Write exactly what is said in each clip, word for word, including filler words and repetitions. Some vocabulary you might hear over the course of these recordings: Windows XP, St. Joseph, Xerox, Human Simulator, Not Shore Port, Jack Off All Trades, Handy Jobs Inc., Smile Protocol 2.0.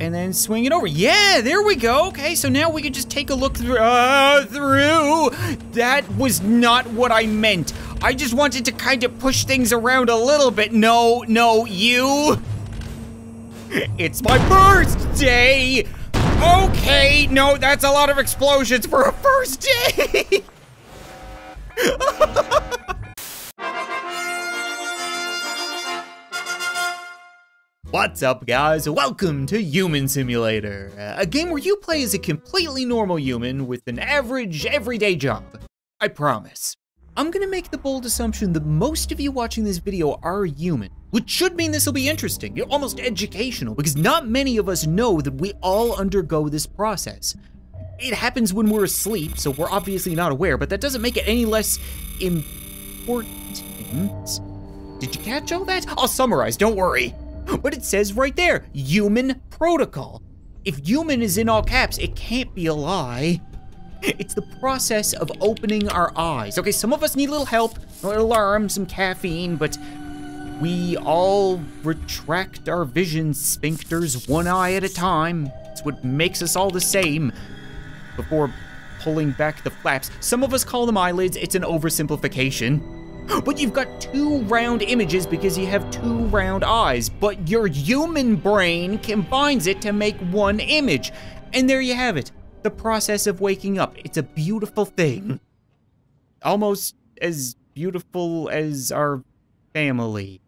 and then swing it over. Yeah, there we go. Okay, so now we can just take a look through. Uh, through. That was not what I meant. I just wanted to kind of push things around a little bit. No, no, you. It's my birthday. Okay, no, that's a lot of explosions for a first day. What's up, guys? Welcome to Human Simulator, a game where you play as a completely normal human with an average, everyday job. I promise. I'm gonna make the bold assumption that most of you watching this video are human, which should mean this will be interesting, almost educational, because not many of us know that we all undergo this process. It happens when we're asleep, so we're obviously not aware, but that doesn't make it any less important. Did you catch all that? I'll summarize, don't worry. But it says right there, Human Protocol. If human is in all caps, it can't be a lie. It's the process of opening our eyes. Okay, some of us need a little help, an alarm, some caffeine, but we all retract our vision sphincters one eye at a time. It's what makes us all the same before pulling back the flaps. Some of us call them eyelids. It's an oversimplification. But you've got two round images because you have two round eyes, but your human brain combines it to make one image. And there you have it, the process of waking up. It's a beautiful thing. Almost as beautiful as our family.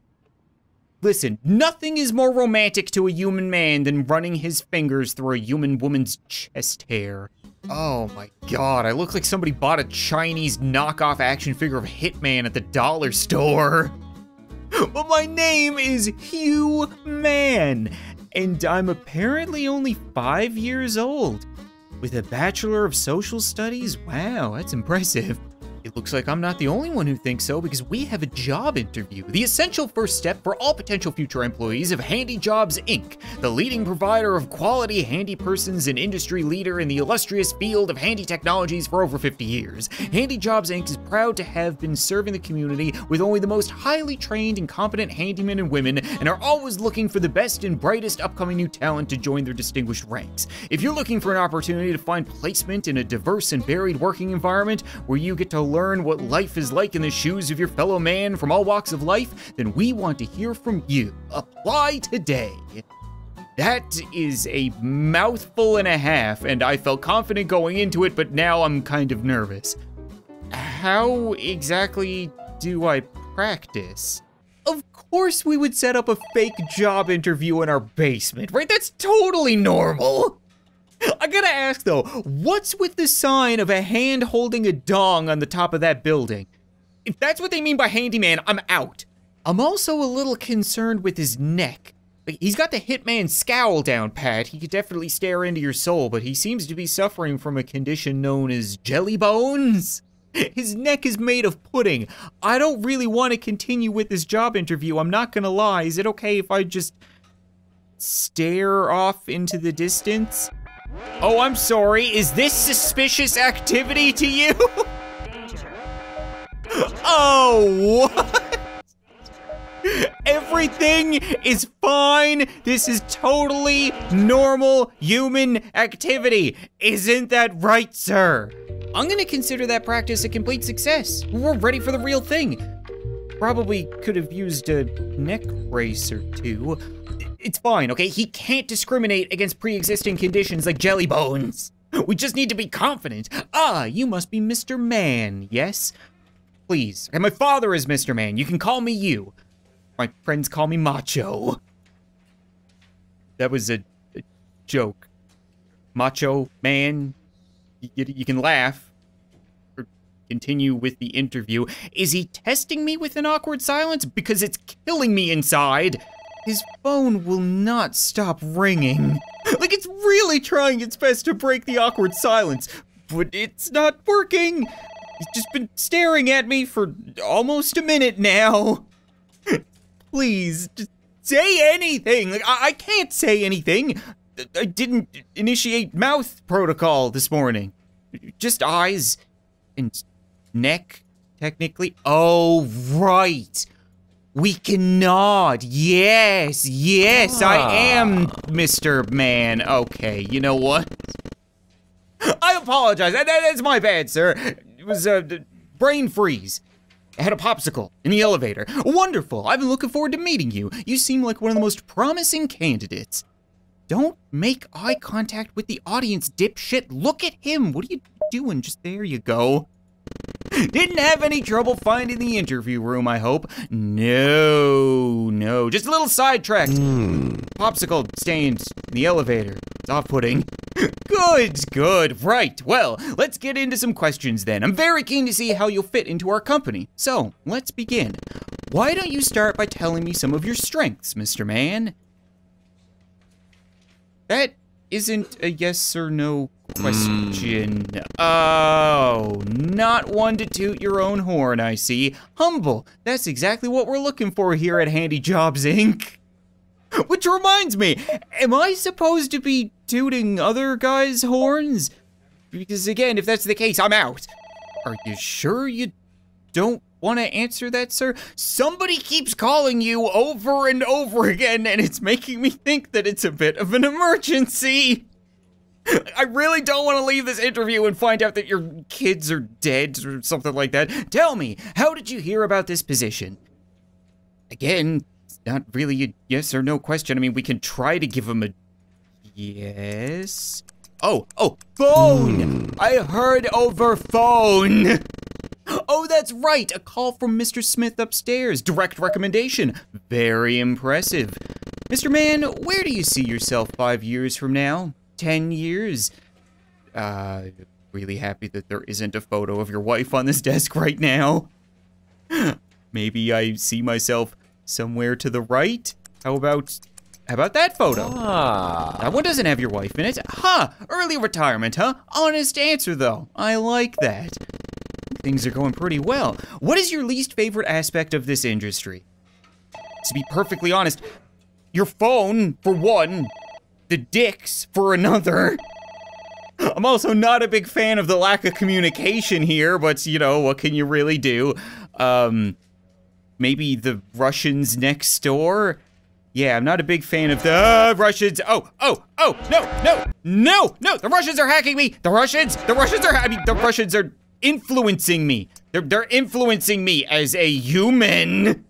Listen, nothing is more romantic to a human man than running his fingers through a human woman's chest hair. Oh my god, I look like somebody bought a Chinese knockoff action figure of Hitman at the dollar store. But my name is Hugh Man, and I'm apparently only five years old. With a Bachelor of Social Studies? Wow, that's impressive. It looks like I'm not the only one who thinks so, because we have a job interview, the essential first step for all potential future employees of Handy Jobs Incorporated, the leading provider of quality handy persons and industry leader in the illustrious field of handy technologies for over fifty years. Handy Jobs Incorporated is proud to have been serving the community with only the most highly trained and competent handymen and women, and are always looking for the best and brightest upcoming new talent to join their distinguished ranks. If you're looking for an opportunity to find placement in a diverse and varied working environment where you get to learn what life is like in the shoes of your fellow man from all walks of life, then we want to hear from you. Apply today. That is a mouthful and a half, and I felt confident going into it, but now I'm kind of nervous. How exactly do I practice? Of course we would set up a fake job interview in our basement, right? That's totally normal. I gotta ask though, what's with the sign of a hand holding a dong on the top of that building? If that's what they mean by handyman, I'm out. I'm also a little concerned with his neck. Like, he's got the hitman scowl down, Pat. He could definitely stare into your soul, but he seems to be suffering from a condition known as jelly bones. His neck is made of pudding. I don't really want to continue with this job interview, I'm not gonna lie. Is it okay if I just stare off into the distance? Oh, I'm sorry. Is this suspicious activity to you? Oh, what? Everything is fine. This is totally normal human activity. Isn't that right, sir? I'm gonna consider that practice a complete success. We're ready for the real thing. Probably could have used a neck brace or two. It's fine, okay? He can't discriminate against pre-existing conditions like jelly bones. We just need to be confident. Ah, you must be Mister Man, yes? Please. And my father is Mister Man. You can call me you. My friends call me Macho. That was a, a joke. Macho Man. You, you can laugh. Or continue with the interview. Is he testing me with an awkward silence? Because it's killing me inside. His phone will not stop ringing. Like, it's really trying its best to break the awkward silence, but it's not working. He's just been staring at me for almost a minute now. Please, just say anything. Like, I, I can't say anything. I didn't initiate mouth protocol this morning. Just eyes and neck, technically. Oh, right. We cannot. Yes, yes, ah. I am Mister Man. Okay, you know what? I apologize. That, that, that's my bad, sir. It was a brain freeze. I had a popsicle in the elevator. Wonderful. I've been looking forward to meeting you. You seem like one of the most promising candidates. Don't make eye contact with the audience, dipshit. Look at him. What are you doing? Just there you go. Didn't have any trouble finding the interview room, I hope. No, no, just a little sidetracked. Mm. Popsicle stains in the elevator. It's off-putting. Good, good, right. Well, let's get into some questions then. I'm very keen to see how you'll fit into our company. So, let's begin. Why don't you start by telling me some of your strengths, Mister Man? That isn't a yes or no question. Mm. Oh, not one to toot your own horn, I see. Humble, that's exactly what we're looking for here at Handy Jobs Incorporated. Which reminds me, am I supposed to be tooting other guys' horns? Because again, if that's the case, I'm out. Are you sure you don't want to answer that, sir? Somebody keeps calling you over and over again, and it's making me think that it's a bit of an emergency. I really don't want to leave this interview and find out that your kids are dead or something like that. Tell me, how did you hear about this position? Again, it's not really a yes or no question. I mean, we can try to give him a yes. Oh, oh, phone! Mm. I heard over phone. Oh, that's right, a call from Mister Smith upstairs. Direct recommendation. Very impressive. Mister Man, where do you see yourself five years from now? ten years. Uh, really happy that there isn't a photo of your wife on this desk right now. Maybe I see myself somewhere to the right. How about, how about that photo? Ah. That one doesn't have your wife in it. Ha! Huh, early retirement, huh? Honest answer though. I like that. Things are going pretty well. What is your least favorite aspect of this industry? To be perfectly honest, your phone, for one. The dicks for another. I'm also not a big fan of the lack of communication here, but you know, what can you really do? Um, maybe the Russians next door? Yeah, I'm not a big fan of the uh, Russians. Oh, oh, oh, no, no, no, no, the Russians are hacking me. The Russians, the Russians are, I mean, the Russians are influencing me. They're, they're influencing me as a human.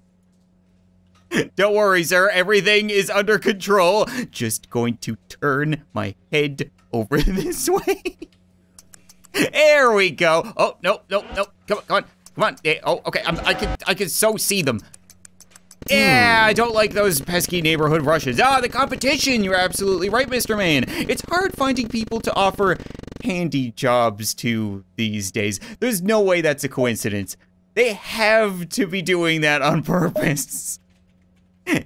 Don't worry, sir. Everything is under control. Just going to turn my head over this way. There we go. Oh, no, no, no. Come on, come on. Come on. Oh, okay. I'm, I can I can so see them. Yeah, I don't like those pesky neighborhood Russians. Ah, the competition. You're absolutely right, Mister Man. It's hard finding people to offer handy jobs to these days. There's no way that's a coincidence. They have to be doing that on purpose.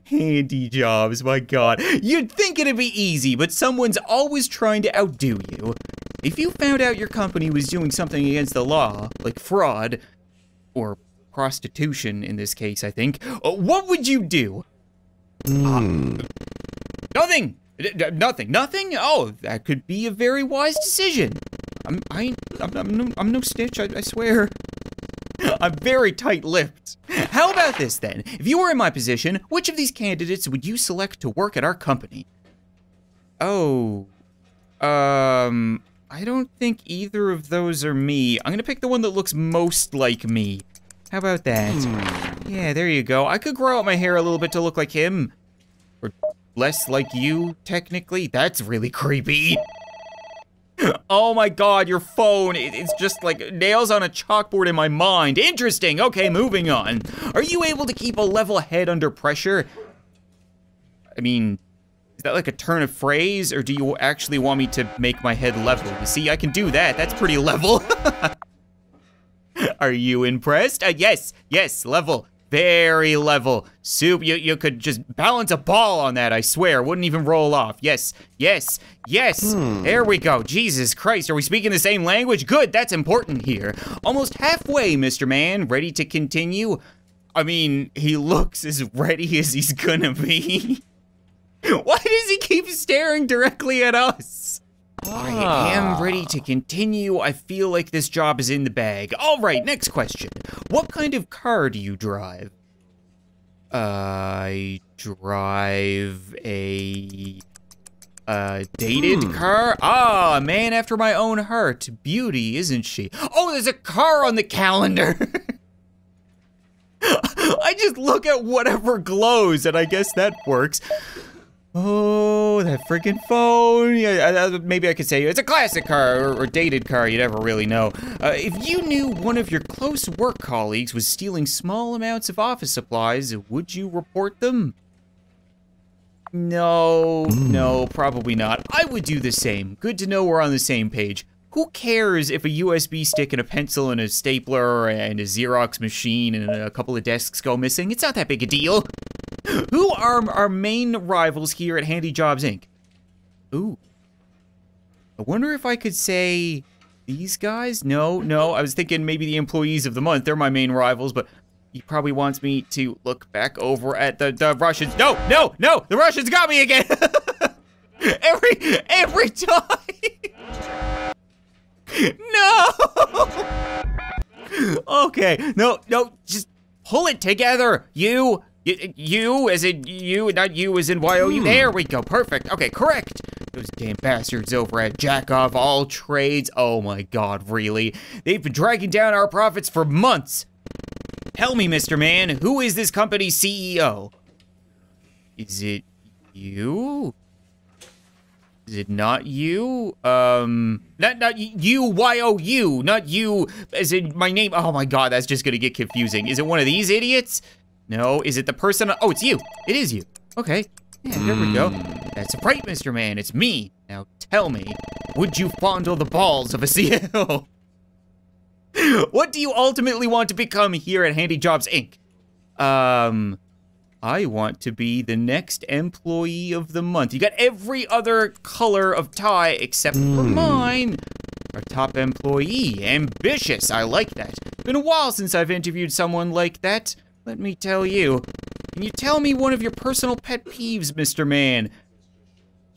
Handy jobs, my god. You'd think it'd be easy, but someone's always trying to outdo you. If you found out your company was doing something against the law, like fraud, or prostitution in this case, I think, what would you do? Mm. Uh, nothing! Nothing, nothing? Oh, that could be a very wise decision. I'm, I, I'm, I'm, no, I'm no snitch, I, I swear. I'm very tight-lipped. How about this then? If you were in my position, which of these candidates would you select to work at our company? Oh, um, I don't think either of those are me. I'm gonna pick the one that looks most like me. How about that? Hmm. Yeah, there you go. I could grow out my hair a little bit to look like him. Or less like you, technically. That's really creepy. Oh my god, your phone, it's just like nails on a chalkboard in my mind. Interesting, okay, moving on. Are you able to keep a level head under pressure? I mean, is that like a turn of phrase, or do you actually want me to make my head level? You see, I can do that, that's pretty level. Are you impressed? Uh, yes, yes, level, very level. Soup, you, you could just balance a ball on that, I swear. Wouldn't even roll off. Yes, yes, yes. Hmm. There we go. Jesus Christ, are we speaking the same language? Good, that's important here. Almost halfway, Mister Man. Ready to continue? I mean, he looks as ready as he's gonna be. Why does he keep staring directly at us? I am ready to continue. I feel like this job is in the bag. All right, next question. What kind of car do you drive? I drive a uh, dated mm. car. Ah, a man after my own heart. Beauty, isn't she? Oh, there's a car on the calendar. I just look at whatever glows, and I guess that works. Oh, that freaking phone. Yeah, I, I, maybe I could say it's a classic car or, or dated car. You never really know. Uh, if you knew one of your close work colleagues was stealing small amounts of office supplies, would you report them? No, no, probably not. I would do the same. Good to know we're on the same page. Who cares if a U S B stick and a pencil and a stapler and a Xerox machine and a couple of desks go missing? It's not that big a deal. Who are our main rivals here at Handy Jobs Incorporated? Ooh. I wonder if I could say these guys? No, no. I was thinking maybe the employees of the month. They're my main rivals, but he probably wants me to look back over at the, the Russians. No, no, no. The Russians got me again. every, every time. No! Okay, no, no, just pull it together. You, you, you as in you, not you as in Y O U. Mm. There we go, perfect. Okay, correct. Those damn bastards over at Jack Off All Trades. Oh my God, really? They've been dragging down our profits for months. Tell me, Mister Man, who is this company's C E O? Is it you? Is it not you? Um, not, not you, Y O U, not you, as in my name. Oh my God, that's just gonna get confusing. Is it one of these idiots? No, is it the person? Oh, it's you, it is you. Okay, yeah, there we go. That's right, Mister Man, it's me. Now tell me, would you fondle the balls of a C E O? What do you ultimately want to become here at Handy Jobs Incorporated? Um, I want to be the next employee of the month. You got every other color of tie except mm. for mine. Our top employee, ambitious, I like that. Been a while since I've interviewed someone like that. Let me tell you. Can you tell me one of your personal pet peeves, Mister Man?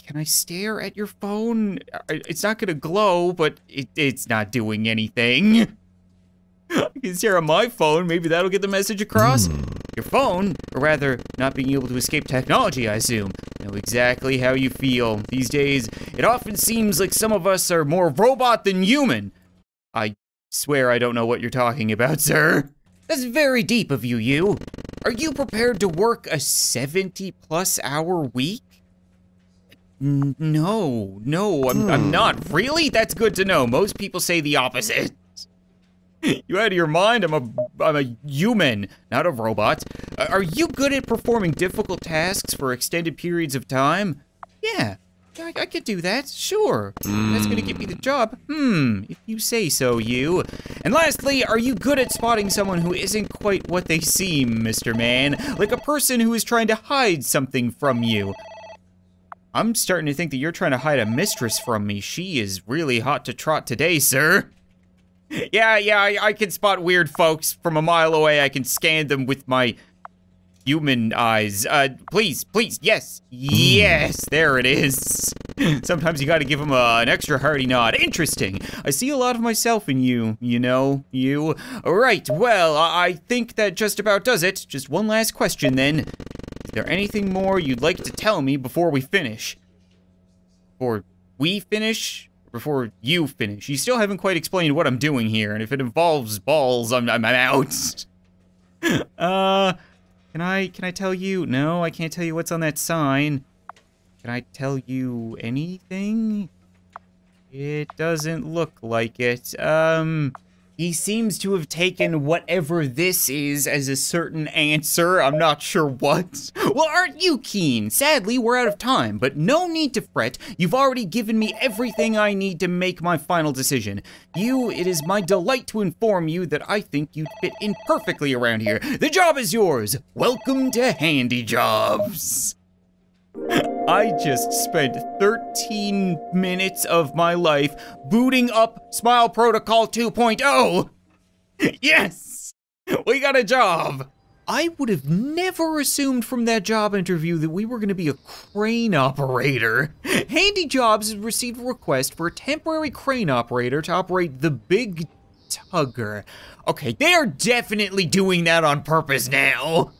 Can I stare at your phone? It's not gonna glow, but it, it's not doing anything. I can stare at my phone, maybe that'll get the message across. Mm. Your phone, or rather, not being able to escape technology, I assume. I know exactly how you feel. These days, it often seems like some of us are more robot than human. I swear I don't know what you're talking about, sir. That's very deep of you, you. Are you prepared to work a seventy plus hour week? N no, no, I'm, I'm not. Really? That's good to know. Most people say the opposite. You out of your mind? I'm a, I'm a human, not a robot. Are you good at performing difficult tasks for extended periods of time? Yeah, I, I could do that, sure. Mm. That's gonna get me the job. Hmm, if you say so, you. And lastly, are you good at spotting someone who isn't quite what they seem, Mister Man? Like a person who is trying to hide something from you. I'm starting to think that you're trying to hide a mistress from me. She is really hot to trot today, sir. Yeah, yeah, I, I can spot weird folks from a mile away. I can scan them with my human eyes. Uh, please, please, yes, yes, there it is. Sometimes you gotta give them a, an extra hearty nod. Interesting. I see a lot of myself in you, you know, you. All right, well, I, I think that just about does it. Just one last question then. Is there anything more you'd like to tell me before we finish? Or we finish? Before you finish. You still haven't quite explained what I'm doing here, and if it involves balls, I'm, I'm out. uh, can I, can I tell you? No, I can't tell you what's on that sign. Can I tell you anything? It doesn't look like it. Um, he seems to have taken whatever this is as a certain answer. I'm not sure what. Well, aren't you keen? Sadly, we're out of time, but no need to fret. You've already given me everything I need to make my final decision. You, it is my delight to inform you that I think you fit in perfectly around here. The job is yours. Welcome to Handy Jobs. I just spent thirteen minutes of my life booting up Smile Protocol two point oh. Yes, we got a job. I would have never assumed from that job interview that we were gonna be a crane operator. Handy Jobs received a request for a temporary crane operator to operate the big tugger. Okay, they are definitely doing that on purpose now.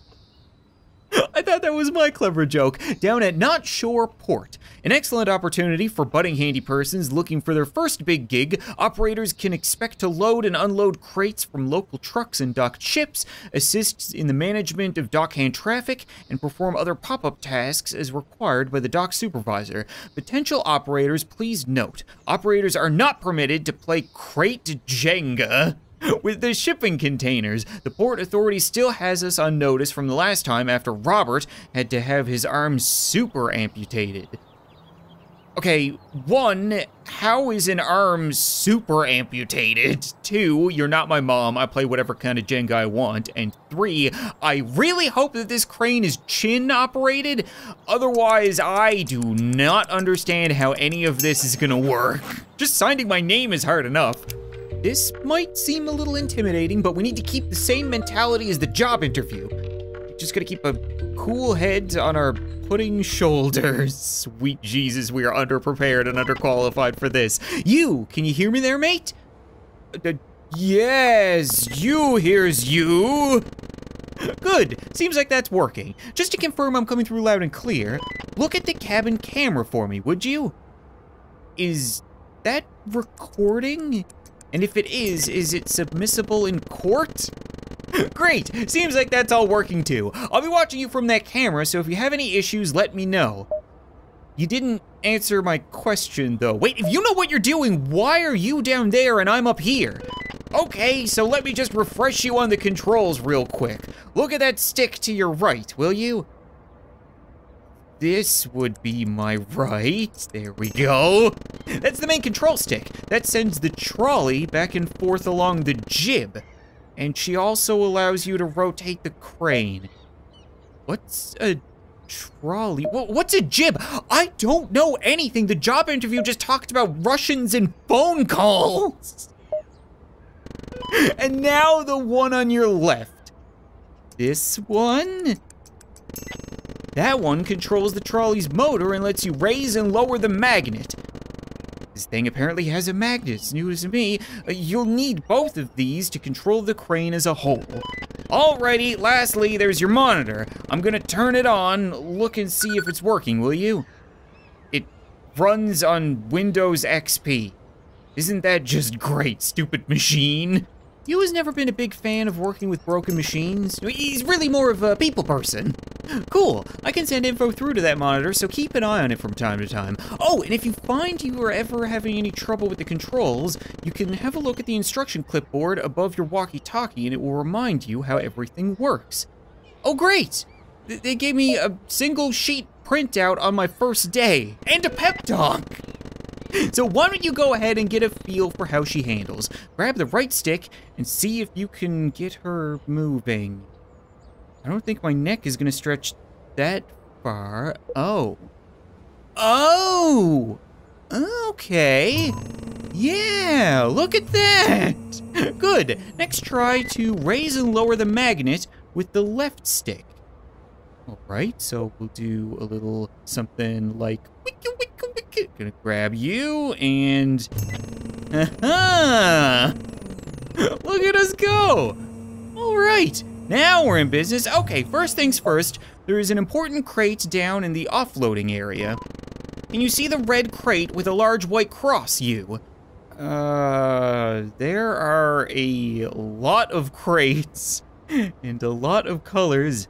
I thought that was my clever joke. Down at Not Shore Port, an excellent opportunity for budding handy persons looking for their first big gig. Operators can expect to load and unload crates from local trucks and docked ships, assist in the management of dockhand traffic, and perform other pop-up tasks as required by the dock supervisor. Potential operators, please note, operators are not permitted to play crate Jenga with the shipping containers. The Port Authority still has us on notice from the last time after Robert had to have his arm super amputated. Okay, one, how is an arm super amputated? Two, you're not my mom, I play whatever kind of Jenga I want. And three, I really hope that this crane is chin operated. Otherwise, I do not understand how any of this is gonna work. Just signing my name is hard enough. This might seem a little intimidating, but we need to keep the same mentality as the job interview. Just gotta keep a cool head on our pudding shoulders. Sweet Jesus, we are underprepared and underqualified for this. You, can you hear me there, mate? Uh, yes, you hears you. Good, seems like that's working. Just to confirm I'm coming through loud and clear, look at the cabin camera for me, would you? Is that recording? And if it is, is it submissible in court? Great, seems like that's all working too. I'll be watching you from that camera, so if you have any issues, let me know. You didn't answer my question though. Wait, if you know what you're doing, why are you down there and I'm up here? Okay, so let me just refresh you on the controls real quick. Look at that stick to your right, will you? This would be my right. There we go. That's the main control stick. That sends the trolley back and forth along the jib. And she also allows you to rotate the crane. What's a trolley? What's a jib? I don't know anything. The job interview just talked about Russians and phone calls. And now the one on your left. This one? That one controls the trolley's motor and lets you raise and lower the magnet. This thing apparently has a magnet, it's new to me. Uh, you'll need both of these to control the crane as a whole. Alrighty, lastly, there's your monitor. I'm gonna turn it on, look and see if it's working, will you? It runs on Windows X P. Isn't that just great, stupid machine? You has never been a big fan of working with broken machines. He's really more of a people person. Cool, I can send info through to that monitor, so keep an eye on it from time to time. Oh, and if you find you are ever having any trouble with the controls, you can have a look at the instruction clipboard above your walkie-talkie and it will remind you how everything works. Oh great, they gave me a single sheet printout on my first day and a pep talk. So why don't you go ahead and get a feel for how she handles. Grab the right stick and see if you can get her moving. I don't think my neck is gonna stretch that far. Oh. Oh! Okay. Yeah, look at that! Good. Next, try to raise and lower the magnet with the left stick. All right, so we'll do a little something like wicka wicka wicka. Gonna grab you and aha! Look at us go! All right, now we're in business. Okay, first things first, there is an important crate down in the offloading area. Can you see the red crate with a large white cross, you? Uh, there are a lot of crates and a lot of colors.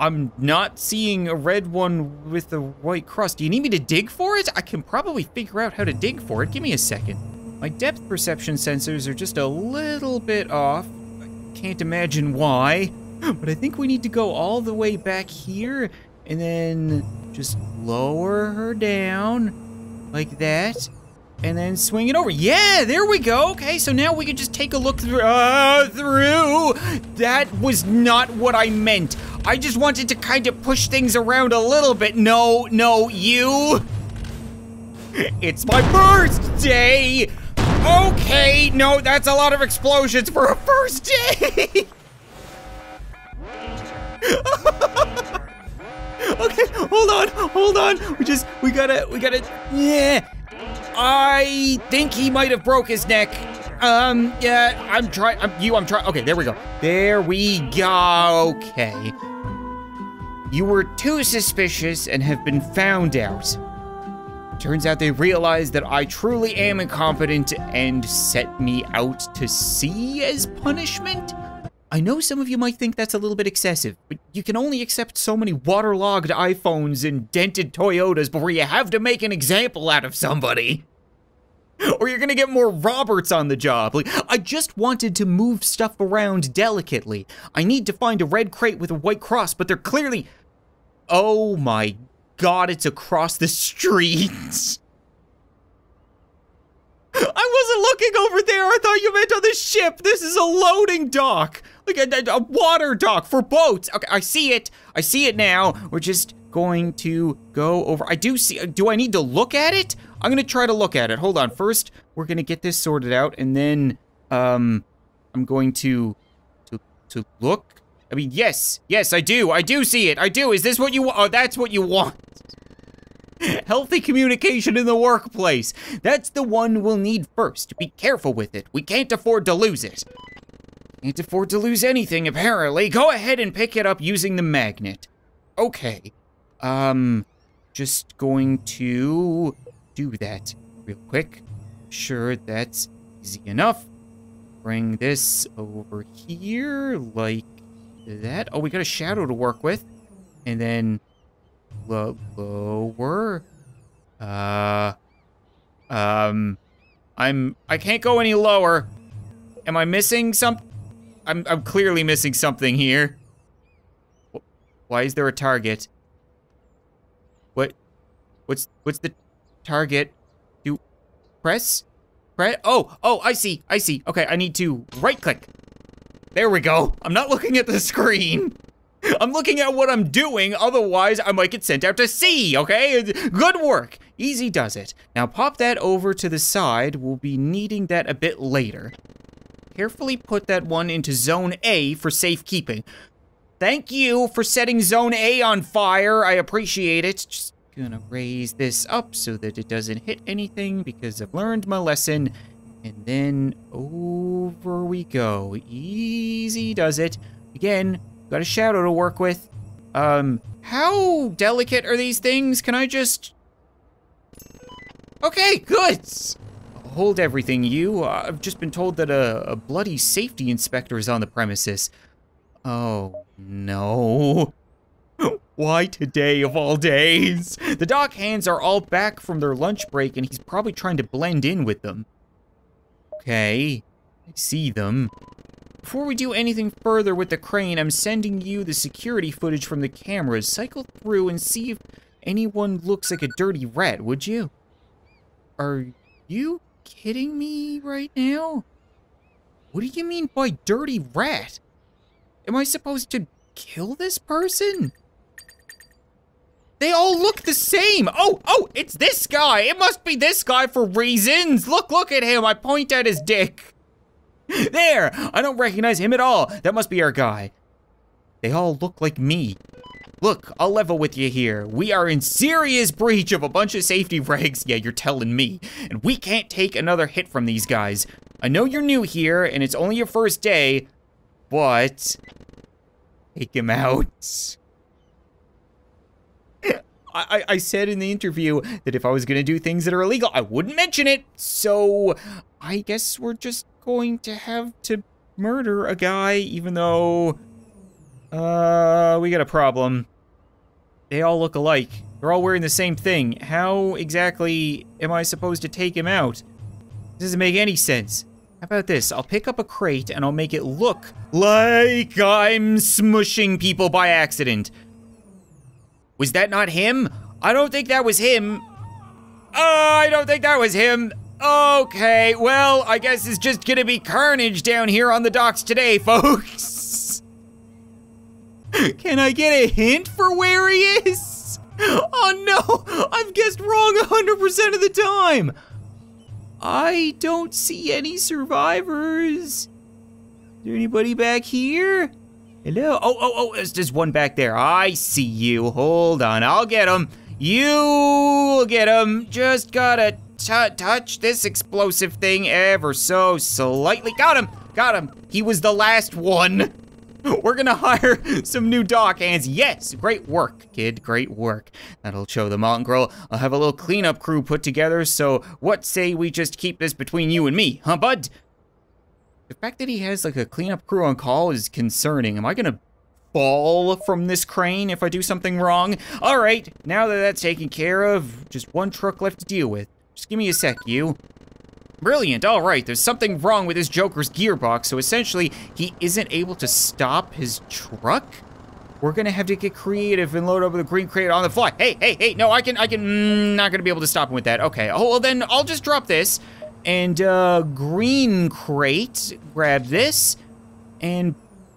I'm not seeing a red one with a white cross. Do you need me to dig for it? I can probably figure out how to dig for it. Give me a second. My depth perception sensors are just a little bit off. I can't imagine why, but I think we need to go all the way back here and then just lower her down like that and then swing it over. Yeah, there we go. Okay, so now we can just take a look through. Uh, through. That was not what I meant. I just wanted to kind of push things around a little bit. No, no, you. It's my birthday. Okay, no, that's a lot of explosions for a first day. Okay, hold on, hold on. We just, we gotta, we gotta, yeah. I think he might have broke his neck. Um, yeah, I'm trying, I'm, you, I'm trying, okay, there we go. There we go, okay. You were too suspicious and have been found out. Turns out they realized that I truly am incompetent and set me out to sea as punishment? I know some of you might think that's a little bit excessive, but you can only accept so many waterlogged iPhones and dented Toyotas before you have to make an example out of somebody. Or you're gonna get more Roberts on the job. Like, I just wanted to move stuff around delicately. I need to find a red crate with a white cross, but they're clearly... Oh my god, it's across the street. I wasn't looking over there. I thought you meant on the ship. This is a loading dock. Like a, a, a water dock for boats. Okay, I see it. I see it now. We're just going to go over. I do see, do I need to look at it? I'm gonna try to look at it. Hold on, first we're gonna get this sorted out, and then um, I'm going to, to, to look. I mean, yes, yes, I do, I do see it, I do. Is this what you want? Oh, that's what you want. Healthy communication in the workplace. That's the one we'll need first. Be careful with it. We can't afford to lose it. Can't afford to lose anything, apparently. Go ahead and pick it up using the magnet. Okay, um, just going to do that real quick. Sure, that's easy enough. Bring this over here like that. Oh, we got a shadow to work with. And then lo lower. Uh, um, I'm, I can't go any lower. Am I missing some? I'm, I'm clearly missing something here. Why is there a target? What, what's, what's the target? Do press? Press? Oh, oh, I see, I see. Okay, I need to right click. There we go. I'm not looking at the screen. I'm looking at what I'm doing, otherwise I might get sent out to sea, okay? Good work. Easy does it. Now pop that over to the side. We'll be needing that a bit later. Carefully put that one into zone A for safekeeping. Thank you for setting zone A on fire. I appreciate it. Just gonna raise this up so that it doesn't hit anything because I've learned my lesson. And then over we go. Easy does it. Again, got a shadow to work with. Um, how delicate are these things? Can I just... Okay, good. Hold everything, you. Uh, I've just been told that a, a bloody safety inspector is on the premises. Oh, no. Why today of all days? The dock hands are all back from their lunch break and he's probably trying to blend in with them. Okay, I see them. Before we do anything further with the crane, I'm sending you the security footage from the cameras. Cycle through and see if anyone looks like a dirty rat, would you? Are you kidding me right now? What do you mean by dirty rat? Am I supposed to kill this person? They all look the same. Oh, oh, it's this guy. It must be this guy for reasons. Look, look at him. I point at his dick. There, I don't recognize him at all. That must be our guy. They all look like me. Look, I'll level with you here. We are in serious breach of a bunch of safety regs. Yeah, you're telling me. And we can't take another hit from these guys. I know you're new here and it's only your first day, but take him out. I, I said in the interview that if I was gonna do things that are illegal, I wouldn't mention it. So I guess we're just going to have to murder a guy, even though uh, we got a problem. They all look alike. They're all wearing the same thing. How exactly am I supposed to take him out? This doesn't make any sense. How about this? I'll pick up a crate and I'll make it look like I'm smushing people by accident. Was that not him? I don't think that was him. Oh, I don't think that was him. Okay, well, I guess it's just gonna be carnage down here on the docks today, folks. Can I get a hint for where he is? Oh no, I've guessed wrong one hundred percent of the time. I don't see any survivors. Is there anybody back here? Hello? Oh, oh, oh, there's just one back there. I see you. Hold on, I'll get him. You'll get him. Just gotta touch this explosive thing ever so slightly. Got him, got him. He was the last one. We're gonna hire some new dock hands. Yes, great work, kid, great work. That'll show the mongrel. I'll have a little cleanup crew put together, so what say we just keep this between you and me, huh, bud? The fact that he has like a cleanup crew on call is concerning. Am I gonna fall from this crane if I do something wrong? All right, now that that's taken care of, just one truck left to deal with. Just give me a sec, you. Brilliant, all right, there's something wrong with this Joker's gearbox, so essentially, he isn't able to stop his truck? We're gonna have to get creative and load up the green crate on the fly. Hey, hey, hey, no, I can, I can, mm, not gonna be able to stop him with that. Okay, oh, well then, I'll just drop this, and uh, green crate, grab this, and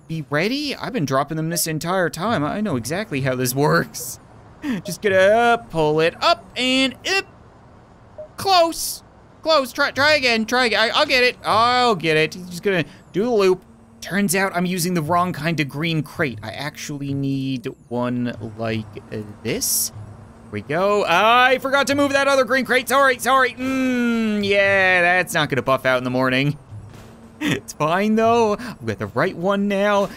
be ready? I've been dropping them this entire time. I know exactly how this works. Just gonna pull it up, and up, close. Close, try try again, try again. I, I'll get it, I'll get it. He's just gonna do the loop. Turns out I'm using the wrong kind of green crate. I actually need one like this. Here we go. I forgot to move that other green crate, sorry, sorry. Mmm, yeah, that's not gonna buff out in the morning. It's fine though, I've got the right one now.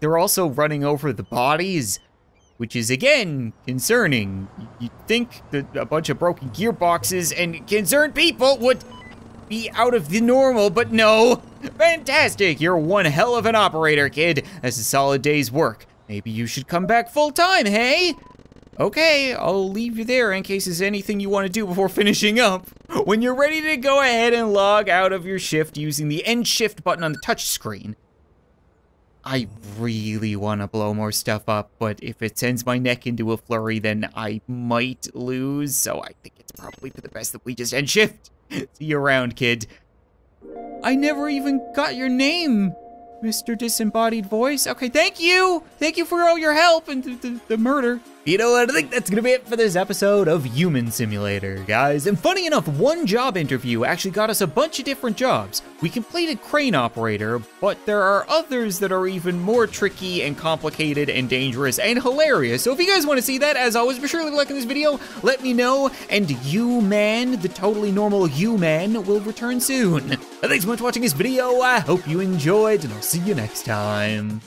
They're also running over the bodies, which is, again, concerning. You'd think that a bunch of broken gearboxes and concerned people would be out of the normal, but no. Fantastic, you're one hell of an operator, kid. That's a solid day's work. Maybe you should come back full time, hey? Okay, I'll leave you there in case there's anything you want to do before finishing up. When you're ready to go ahead and log out of your shift using the end shift button on the touch screen. I really want to blow more stuff up, but if it sends my neck into a flurry, then I might lose. So I think it's probably for the best that we just end shift. See you around, kid. I never even got your name, Mister Disembodied Voice. Okay, thank you. Thank you for all your help and th th the murder. You know what, I think that's gonna be it for this episode of Human Simulator, guys. And funny enough, one job interview actually got us a bunch of different jobs. We completed crane operator, but there are others that are even more tricky and complicated and dangerous and hilarious. So if you guys wanna see that, as always, be sure to leave a like on this video, let me know, and you man, the totally normal you man, will return soon. Thanks so much for watching this video, I hope you enjoyed, and I'll see you next time.